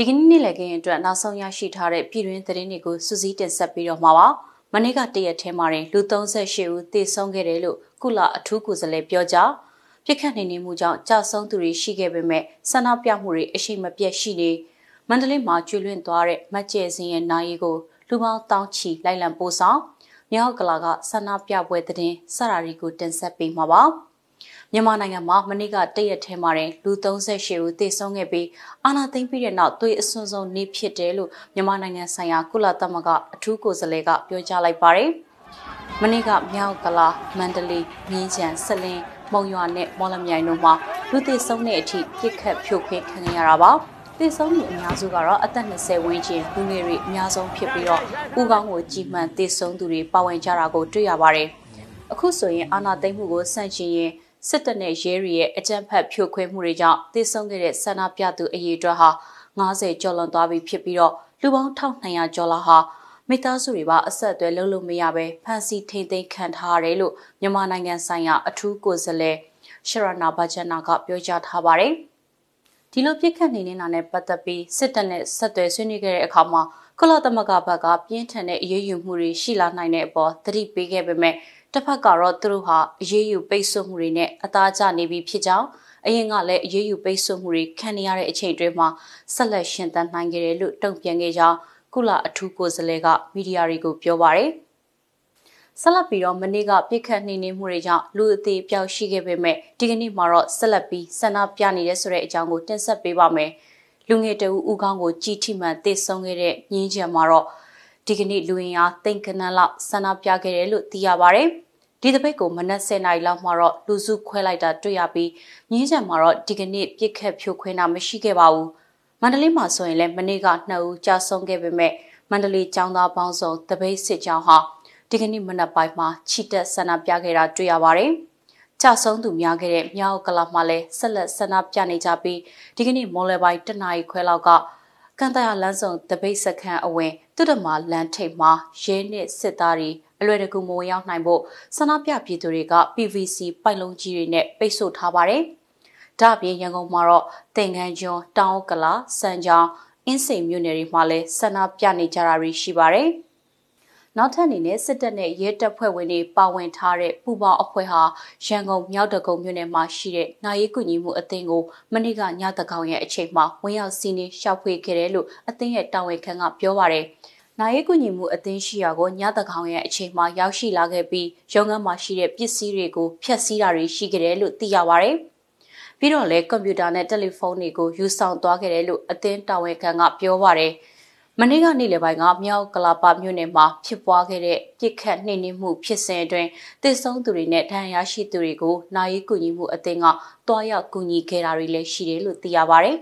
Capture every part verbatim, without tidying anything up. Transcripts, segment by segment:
दिखने लगे हैं तो नासों या शीतारे पीड़ित तरीने को सुजीत इंसापियों मावा मनेगा तेरे ठे मारे लूटों से शेव तेजों के रेलो कुला ठुकु जले प्योजा पिकने ने मुझा चासों तुरी शिकेबे में सनाप्यामुरे ऐसी मप्याशीने मंडले माचुलुन द्वारे मचेजी नाईगो लुमां ताऊची लाइलंपोसा यहाँ कलागा सनाप्याबुएतने सरारी को इंसापी मावा यमाना यमा मनेगा तेरे ठे मारे लूटों से शेव तेजों के भी अनाथिं पीड़े ना तो इसमें जो निप्यते लो यमाना यसाया कुलाता मगा ठुको जलेगा प्योजालाई पारे मनेगा यहाँ कला मंडली निजन सले मायूआने मालम्यानुमा लूटेजों ने ऐसी किक्के प्योखे खंगेराबा तेजों ने म्याजुगारा अतने से वैंजी दुनेरी म्याजों प्यपीरा उगांगो जीवन तेजों दुरी पावैंजरागो ट्रियाबारे अखुसोये अनाथिमुगो संजीये सतने जेरीय अजंभा प्योखे मुरेजा तेजों के सनाप्यातु अयेड्रा गाजे चलंतावी प्यपीरा लुबांठां नया चलाहा मिताजुरीबा असत्य ललो मियाबे फंसी ठेंटे खंधारे लो यमानांगन साया अठू कोजले शरणाबाजनागा प्योजा थाबारे दिलोप्यखने ने नाने पतपी सतने सत्य सुनिगे खामा कुलातमगा बगा पियंठने येयुमुरी शिलानाइने बो त्रिपेगेबे में तफाकारो तुरुहा येयु पैसोमुरी ने अताजाने भी फिजा अयेंगाले येयु पैसोमुरी खनियारे अछैद्रेमा सलेशन तन नांगेरे लो टंगप्यंगेजा कुला अठू को जलेगा मीडियारी को प्योवारे सलापीरो मनेगा पिखने ने मुरेजा लूटे प्याशीगे में टिकनी मारो सलापी सनाप्यानी रेसुरे जांगो टेंसपेबा में लुंगेटे उगांगो चीठी में तेसोंगेरे निजे मारो टिकनी लुइया तेंकनला सनाप्यागेरे लुतियाबारे दिदबे को मनसे नाइला मारो लुजु खोलाइटा ट्यापी निजे मारो टिकनी पिखे फ्युखेना मशीगेबाउ मंडली मासों ले मनेगा नऊ चासों के बीमे मंडली चांदा पांचों तबे से चाहा टिकनी मनपाई मां छीटा सनाप्यागेरा ट्रियावारे चासों दुम्यागेरे म्याओ कलामाले सल सनाप्याने जापी टिकनी मोलेबाई टनाई खोलागा कंताया लंसों तबे सखन अवे तुरमा लंठे मां येने सितारी अलवेरे कुमोयां नाइबो सनाप्यापीतुरेगा पीवीसी पाइलोंजीरे ने पैसो थाबारे डाबे यंगों मारो तेंगेंजों टाओ कला संजा इनसे म्यूनेरी माले सनाप्याने जरारी शिवारे नाथनी ने सिद्धने ये टप्पे वने पावन थारे पुबा अप्पहा यंगों म्यादकों म्यूने माशीरे नाये कुनीमु अतेंगो मनिगा न्यातकाओं ये चेमा वयां सीने शापुए केरेलु अतेंगे टावे कंगा प्योवारे नाये कुनीमु अतेंशियागो न्यातकाओं ये चेमा यावशी लागे भी यंगा माशीरे पिसीरे को प्यासीरारी शिगरेलु तियावारे पीरोले कंप्यूटर ने टेलीफोन को यूज़ां तो आगे लो अत्यंत टावे कंगा प्योवारे मनेगा नीले बाइगा म्याओ कलापा म्यूने माँ फिप्पा गेरे किक्के नीनी मु फिसें ड्रें तेजों तुरी ने ढांयाशी तुरी को नाई कुनी मु अत्यंगा तो आया कुनी केरारी ले शिरे लो तियावारे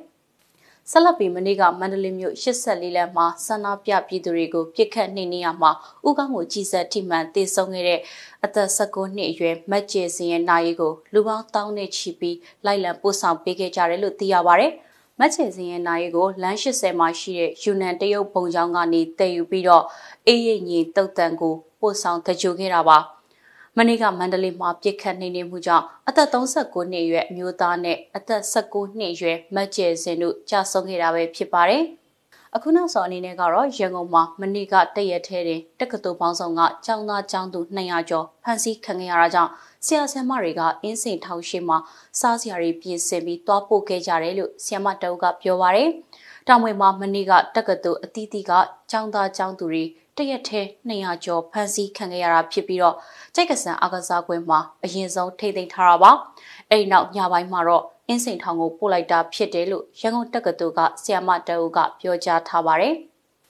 सलापी मनेगा मंडली म्यू शिसलीले माँ सनाप्यापी तुरी को किक्के नीनी आमा उगांगो चीज़ा टीमा तेजों गेरे अतसको ने ये मचेसिये नाई को लुबां ताऊ ने छिपी लाइला पोसां पेके चारे लो तियावारे मचेजिये नाईगो लंश से माशीरे यूनेंटेयो पंजांगा नी तेयुपीरो ए ये तौतंगो पोसां तजुगेराबा मनेगा मंडली माप्य खने ने मुजा अत उनतालीस ने ये म्योता ने अत उनतालीस ने ये मचेजेनु चासोंगेराबे फिपारे अखुना सोनी ने गारो यंगो मा मनेगा तये थेरे टकतो पांसोंगा चांगना चांगदु नया जो फंसी खंगेराजा सियासेमा रेगा इनसे ठाउशे मा साजियारी पीसे भी त्वापो के जारे लो सियामा टोगा प्योवारे टामवे मा मनेगा टकतो अतितिगा चांगदा चांगदुरी तये थे नया जो फंसी खंगेरा फिपिरो चैकसन आगासा क्वे मा अयेजों थेदे थाराबा एनाउ न्याबाई मारो इनसे ठाउंगो पोलाइटा फिटे लो यंगो टकतो का सियामा टोगा प्योजा थाबारे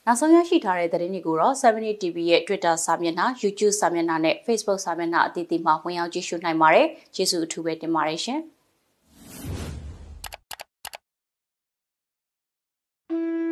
नासोंया शीतारे तरीने को रो सेवेनी टीवी ये ट्विटर सामयना यूट्यूब सामयना ने फेसबुक सामयना अतिथि माहुयां जिशु नाई मारे जिशु उठुवे टे मारे शें